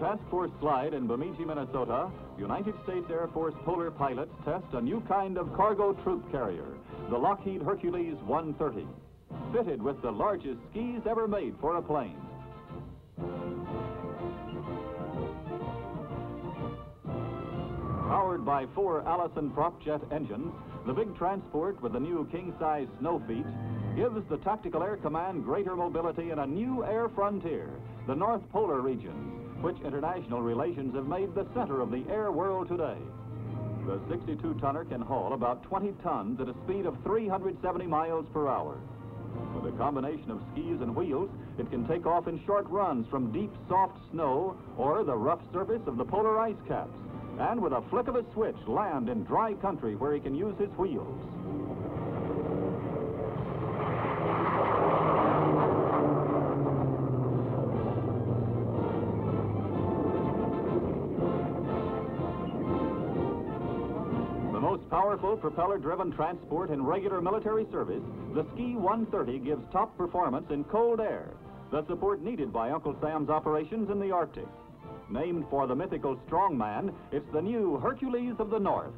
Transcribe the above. Task Force Slide in Bemidji, Minnesota, United States Air Force polar pilots test a new kind of cargo troop carrier, the Lockheed Hercules 130, fitted with the largest skis ever made for a plane. Powered by 4 Allison prop-jet engines, the big transport with a new king-size snow feet gives the Tactical Air Command greater mobility in a new air frontier, the North Polar region, which international relations have made the center of the air world today. The 62-tonner can haul about 20 tons at a speed of 370 miles per hour. With a combination of skis and wheels, it can take off in short runs from deep, soft snow or the rough surface of the polar ice caps, and with a flick of a switch, land in dry country where he can use his wheels. The most powerful propeller-driven transport in regular military service, the Ski 130 gives top performance in cold air, the support needed by Uncle Sam's operations in the Arctic. Named for the mythical strongman, it's the new Hercules of the North.